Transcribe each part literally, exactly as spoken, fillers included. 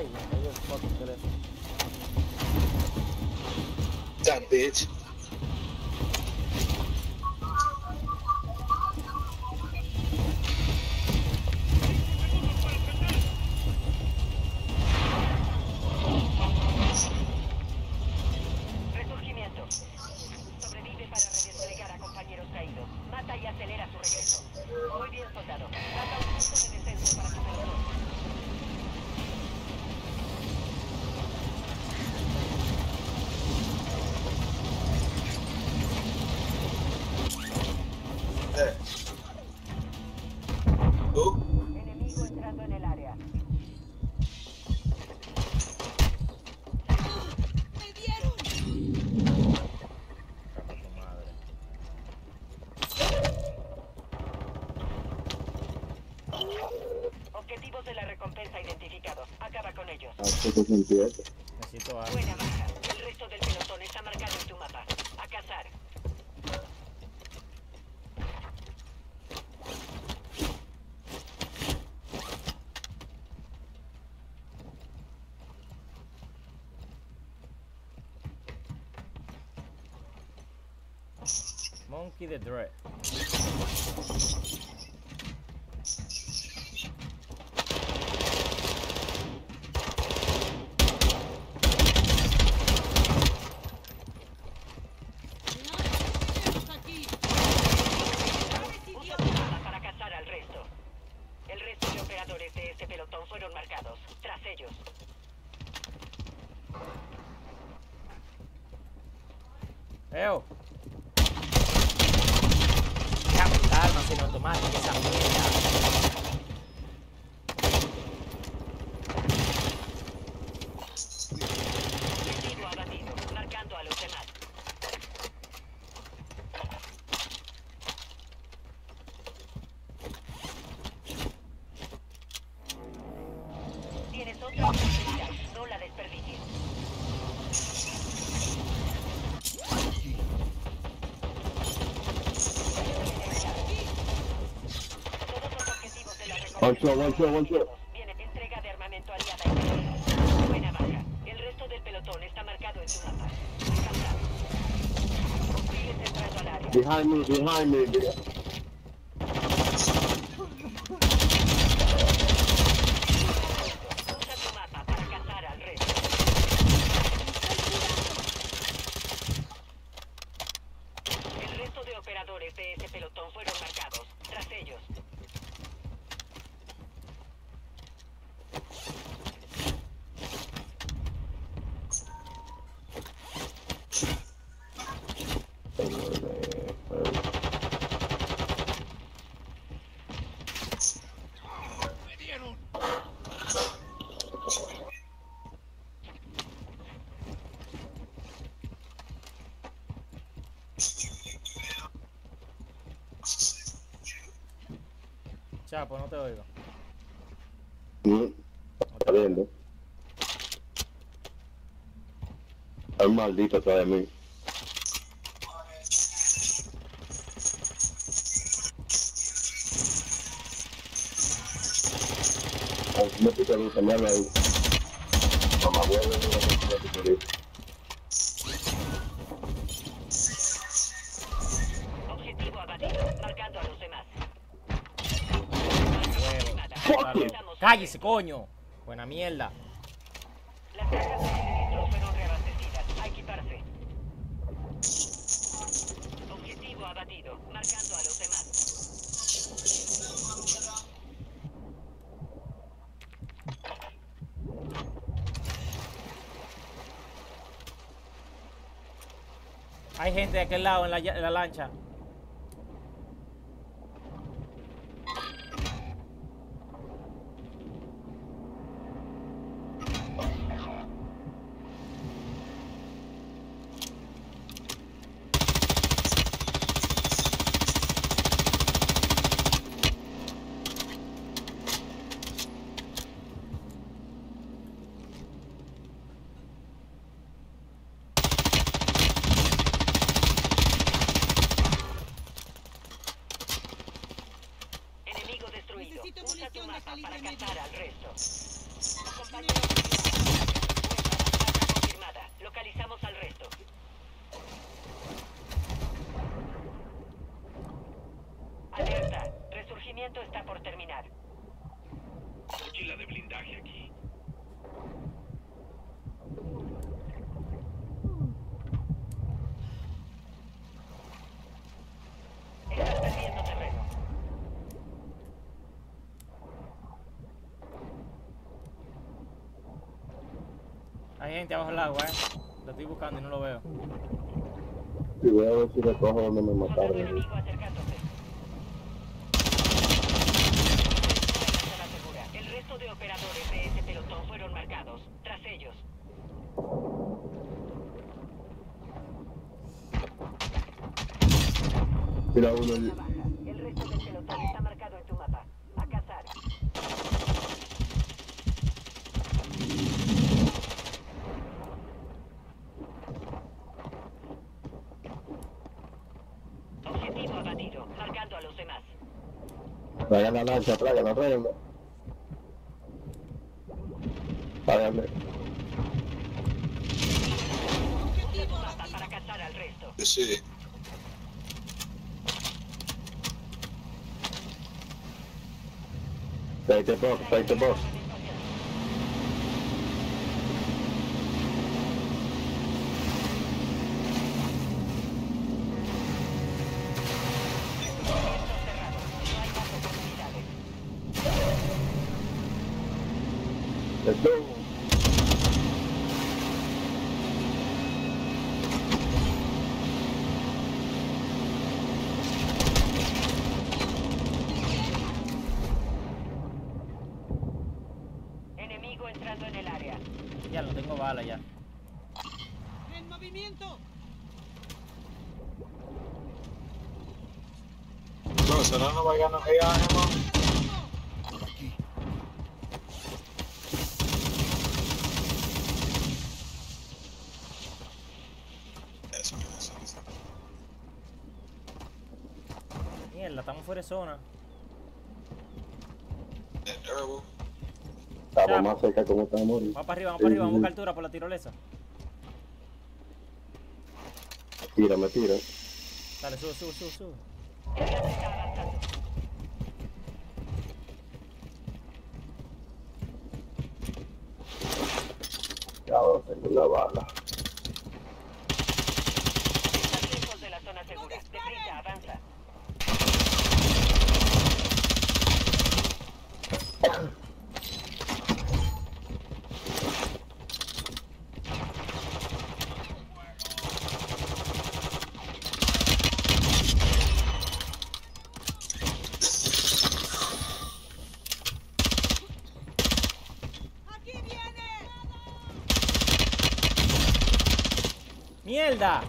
tight. They just fucking did it. Damn bitch. Necesito algo. Buena baja. El resto del pelotón está marcado en tu mapa. A cazar. Monkey the Dread. Eo. Deja puta arma semiautomática esa mierda. Tiro abatido, marcando a los demás. Tienes otra oportunidad, no la desperdicies. One shot, one shot, one shot. Viene entrega de armamento aliada. Buena baja. El resto del pelotón está marcado en su mapa. Sigue entrando al área. Behind me, behind me, behind me. Chapo, no te oigo. No, está viendo. Hay un maldito atrás de mí. No te quiero cambiar la vida. Mamá, voy a ver una cosa que ¡cállese, coño! Buena mierda. Las cargas de suministros fueron reabastecidas. A equiparse. Objetivo abatido. Marcando a los demás. Hay gente de aquel lado en la, en la lancha. Usa tu mapa para cazar al resto. compañeros. Ataque confirmada. Localizamos al resto. Alerta. Resurgimiento está por terminar. Mochila de blindaje aquí. Estás perdiendo terreno. Hay gente abajo del agua, eh. Lo estoy buscando y no lo veo. Sí, voy a ver si recojo donde me mataron. Enemigo acercándose. El resto de operadores de ese pelotón fueron marcados. Tras ellos. Mira uno allí. El resto del pelotón está marcado en tu mapa. A cazar. Objetivo abatido. Marcando a los demás. Traigan la lancha, traigan la traigan. Págame. Usa tu mapa para cazar al resto. Sí. Fight the boss, fight the boss. Let's go. Enemigo entrando en el área. Ya no tengo bala ya. En movimiento. No, se no nos vayan a pegar, hermano. Mierda, estamos fuera de zona. Estamos más cerca como estamos. Vamos para arriba, vamos para arriba, vamos a buscar altura por la tirolesa. Tira, me tira. Dale, sube, sube, sube, sube. Ya ahora tengo una bala. Están lejos de la zona segura. Deprisa, avanza. ¡Mierda!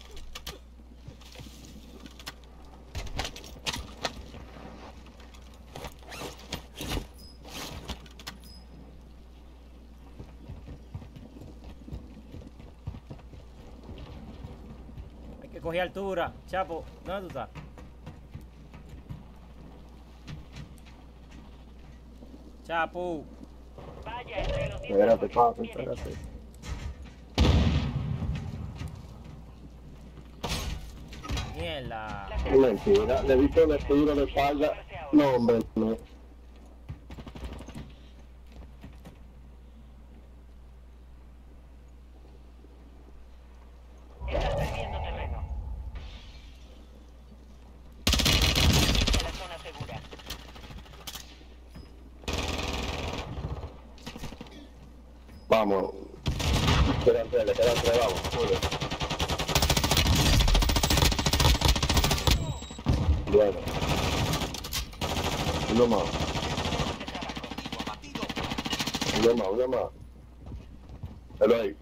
Hay que coger altura. Chapo, ¿dónde tú estás? Chapu. Vaya, entre los diez. Espérate, papi, espérate. Mierda. Mentira, le viste el tiro de espalda. No, hombre, no. Estás perdiendo terreno. A la zona segura. Vamos, espera, espera, espera, espera, vamos, joder. Bueno, uno más, uno más, uno más, dale ahí.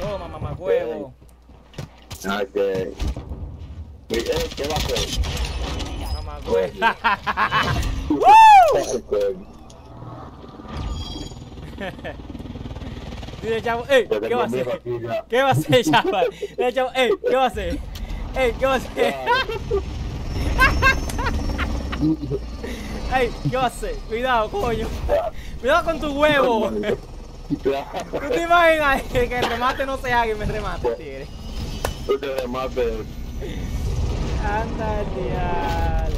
Toma, mamá, huevo. Ok. ¿Qué va a hacer? Mamá with you. Woo! Dice Chavo, ey, ¿qué va a hacer? ¿Qué va a hacer, Chavo? Dice Chavo, ey, ¿qué va a hacer? Ey, ¿qué va a hacer? Ey, ¿qué va a hacer? Cuidado, coño. Cuidado con tu huevo. ¿Tú te imaginas que el remate no se haga y me remate, tigre? Tú te remates. Anda, diablo.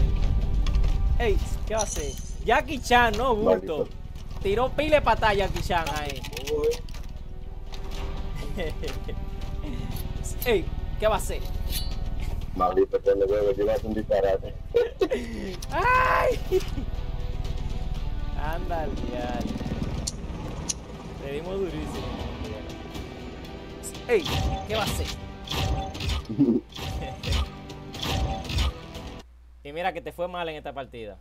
Ey, ¿qué va a hacer? Jackie Chan, no, bulto. Tiró pile para Jackie Chan ahí. Ey, ¿qué va a hacer? Maldito que le huevo, llevas un disparate. ¡Ay! Anda, diablo. Le dimos durísimo. Ey, ¿qué va a hacer? Y mira que te fue mal en esta partida.